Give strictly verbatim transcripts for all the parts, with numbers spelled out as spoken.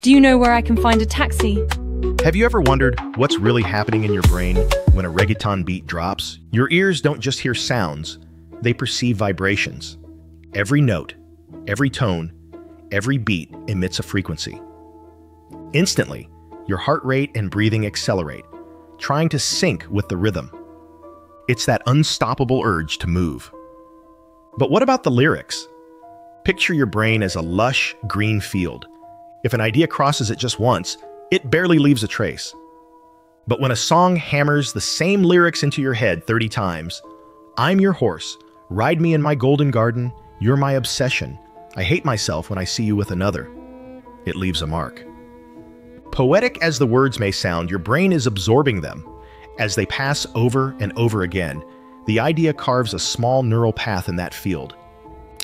Do you know where I can find a taxi? Have you ever wondered what's really happening in your brain when a reggaeton beat drops? Your ears don't just hear sounds, they perceive vibrations. Every note, every tone, every beat emits a frequency. Instantly, your heart rate and breathing accelerate, trying to sync with the rhythm. It's that unstoppable urge to move. But what about the lyrics? Picture your brain as a lush, green field. If an idea crosses it just once, it barely leaves a trace. But when a song hammers the same lyrics into your head thirty times, I'm your horse, ride me in my golden garden, you're my obsession, I hate myself when I see you with another, it leaves a mark. Poetic as the words may sound, your brain is absorbing them. As they pass over and over again, the idea carves a small neural path in that field.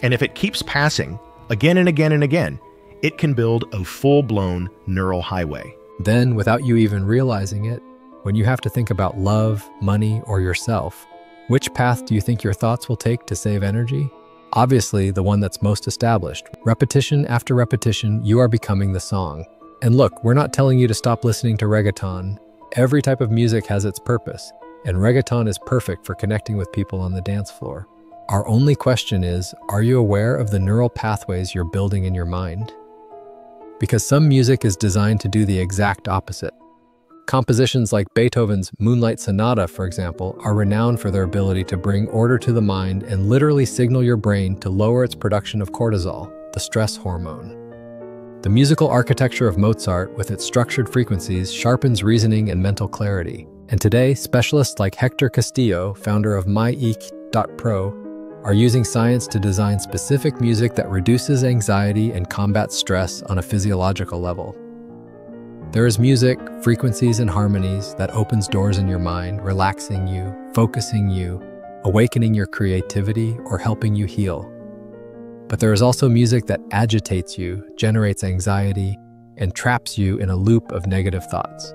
And if it keeps passing, again and again and again, it can build a full-blown neural highway. Then, without you even realizing it, when you have to think about love, money, or yourself, which path do you think your thoughts will take to save energy? Obviously, the one that's most established. Repetition after repetition, you are becoming the song. And look, we're not telling you to stop listening to reggaeton. Every type of music has its purpose, and reggaeton is perfect for connecting with people on the dance floor. Our only question is, are you aware of the neural pathways you're building in your mind? Because some music is designed to do the exact opposite. Compositions like Beethoven's Moonlight Sonata, for example, are renowned for their ability to bring order to the mind and literally signal your brain to lower its production of cortisol, the stress hormone. The musical architecture of Mozart, with its structured frequencies, sharpens reasoning and mental clarity. And today, specialists like Héctor Castillo, founder of MyEq Pro, are using science to design specific music that reduces anxiety and combats stress on a physiological level. There is music, frequencies, and harmonies that opens doors in your mind, relaxing you, focusing you, awakening your creativity, or helping you heal. But there is also music that agitates you, generates anxiety, and traps you in a loop of negative thoughts.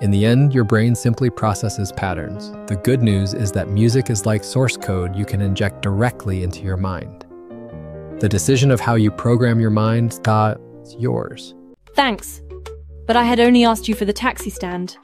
In the end, your brain simply processes patterns. The good news is that music is like source code you can inject directly into your mind. The decision of how you program your mind, that's yours. Thanks, but I had only asked you for the taxi stand.